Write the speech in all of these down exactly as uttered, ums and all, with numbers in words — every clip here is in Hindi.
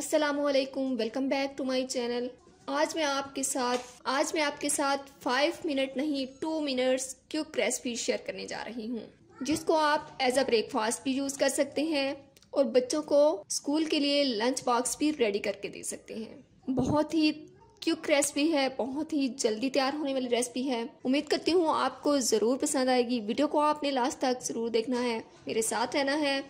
अस्सलामुअलैकुम, welcome back to my channel. आज मैं आपके साथ आज मैं आपके साथ फाइव मिनट नहीं two minutes quick recipe share करने जा रही हूँ, जिसको आप एज अ ब्रेकफास्ट भी यूज़ कर सकते हैं और बच्चों को स्कूल के लिए लंच बॉक्स भी रेडी करके दे सकते हैं। बहुत ही क्विक रेसिपी है, बहुत ही जल्दी तैयार होने वाली रेसिपी है। उम्मीद करती हूँ आपको ज़रूर पसंद आएगी। वीडियो को आपने लास्ट तक ज़रूर देखना है, मेरे साथ रहना है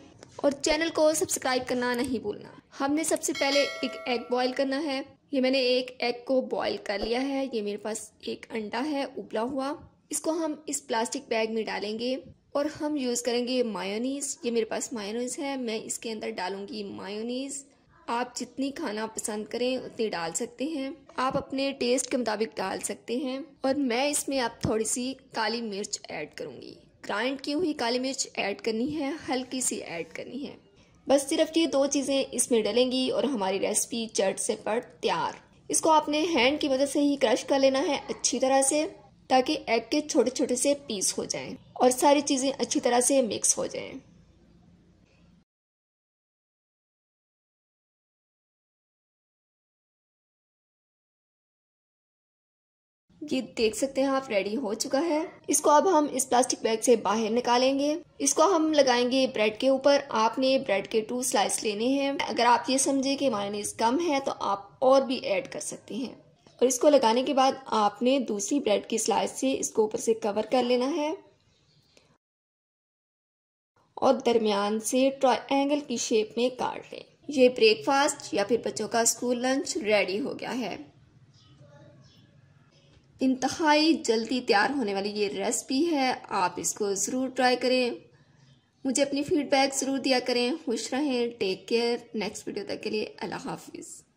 और चैनल को सब्सक्राइब करना नहीं भूलना। हमने सबसे पहले एक एग बॉईल करना है। ये मैंने एक एग को बॉईल कर लिया है। ये मेरे पास एक अंडा है उबला हुआ, इसको हम इस प्लास्टिक बैग में डालेंगे और हम यूज़ करेंगे मायोनीज़। ये मेरे पास मायोनीज़ है, मैं इसके अंदर डालूंगी मायोनीज़। आप जितनी खाना पसंद करें उतनी डाल सकते हैं, आप अपने टेस्ट के मुताबिक डाल सकते हैं। और मैं इसमें आप थोड़ी सी काली मिर्च ऐड करूंगी। ग्राइंड की हुई काली मिर्च ऐड करनी है, हल्की सी ऐड करनी है। बस सिर्फ ये दो चीज़ें इसमें डलेंगी और हमारी रेसिपी चट से पट तैयार। इसको आपने हैंड की मदद से ही क्रश कर लेना है अच्छी तरह से, ताकि एग के छोटे छोटे से पीस हो जाएँ और सारी चीज़ें अच्छी तरह से मिक्स हो जाएँ। ये देख सकते हैं आप, रेडी हो चुका है। इसको अब हम इस प्लास्टिक बैग से बाहर निकालेंगे। इसको हम लगाएंगे ब्रेड के ऊपर। आपने ब्रेड के टू स्लाइस लेने हैं। अगर आप ये समझे कि मायोनीज कम है तो आप और भी ऐड कर सकते हैं। और इसको लगाने के बाद आपने दूसरी ब्रेड की स्लाइस से इसको ऊपर से कवर कर लेना है और दरमियान से ट्रायंगल की शेप में काट लें। ये ब्रेकफास्ट या फिर बच्चों का स्कूल लंच रेडी हो गया है। इंतहाई जल्दी तैयार होने वाली ये रेसिपी है, आप इसको ज़रूर ट्राई करें। मुझे अपनी फीडबैक ज़रूर दिया करें। खुश रहें, टेक केयर। नेक्स्ट वीडियो तक के लिए अल्लाह हाफिज़।